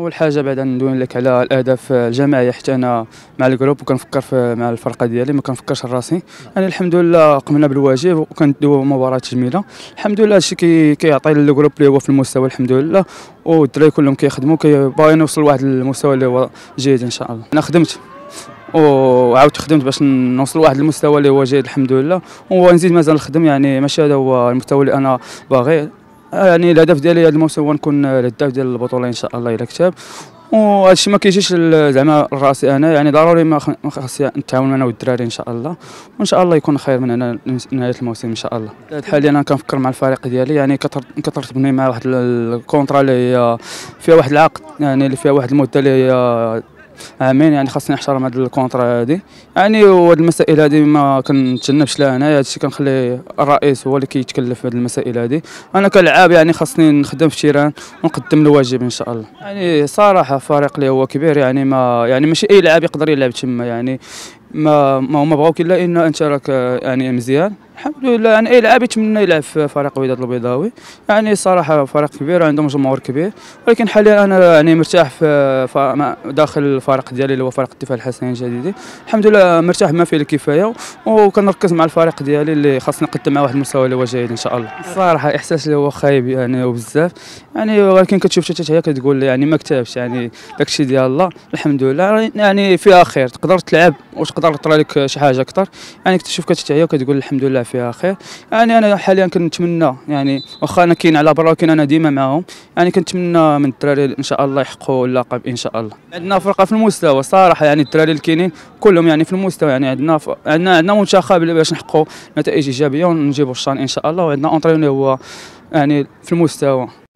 اول حاجه بعد ندوي لك على الاهداف الجماعيه، حيت انا مع الجروب وكنفكر مع الفرقه ديالي، ما كنفكرش لراسي. يعني الحمد لله قمنا بالواجب وكندويو مباراه جميله، الحمد لله. هادشي كيعطي للجروب اللي هو في المستوى الحمد لله، والدراري كلهم كيخدموا باغيين نوصل لواحد المستوى اللي هو جيد ان شاء الله. انا خدمت وعاودت خدمت باش نوصل لواحد المستوى اللي هو جيد الحمد لله، ونزيد مازال نخدم. يعني ماشي هذا هو المستوى اللي انا باغي. يعني الهدف ديالي هذا الموسم هو نكون الهداف ديال البطوله ان شاء الله الى كتاب، وهذا الشيء ما كيجيش زعما راسي انا. يعني ضروري ما خاصني نتعاون انا والدراري ان شاء الله، وان شاء الله يكون خير من هنا نهايه الموسم ان شاء الله. حاليا انا كنفكر مع الفريق ديالي، يعني كترتبني مع واحد الكونترا اللي هي فيها واحد العقد، يعني اللي فيها واحد المده اللي هي عامين. يعني خاصني نحترم هاد الكونترا هادي، يعني وهاد المسائل هادي ما كنتجنبش لها انايا. هادشي كنخلي الرئيس هو اللي كيتكلف بهاد المسائل هادي. انا كلاعب يعني خاصني نخدم في التيران ونقدم الواجب ان شاء الله. يعني صراحه فريق اللي هو كبير، يعني ما يعني ماشي اي لاعب يقدر يلعب تما. يعني ما هما بغاوك الا ان انت راك يعني مزيان الحمد لله. يعني اي لاعب يتمنى يلعب في فريق الوداد البيضاوي. يعني صراحه فريق كبير وعندهم جمهور كبير، ولكن حاليا انا يعني مرتاح في داخل الفريق ديالي اللي هو فريق الدفاع الحسنين الجديدي. الحمد لله مرتاح ما فيه الكفايه، وكنركز مع الفريق ديالي اللي خاصني نقدم مع واحد المستوى اللي هو جيد ان شاء الله. الصراحه احساس اللي هو خايب يعني وبزاف، يعني ولكن كتشوف حتى هي كتقول يعني ما كتبش. يعني داكشي ديال الله الحمد لله، يعني فيها خير. تقدر تلعب وتقدر تطرى لك شي حاجه اكثر، يعني كتشوف كتتعيا وكتقول الحمد لله فيها خير. يعني انا حاليا كنتمنى، يعني واخا انا كاين على برا ولكن انا ديما معاهم، يعني كنتمنى من الدراري ان شاء الله يحققوا اللقب ان شاء الله. عندنا فرقه في المستوى صراحه، يعني الدراري اللي كاينين كلهم يعني في المستوى. يعني عندنا منتخب باش نحققوا نتائج ايجابيه ونجيبوا الشان ان شاء الله، وعندنا اونترينور هو يعني في المستوى.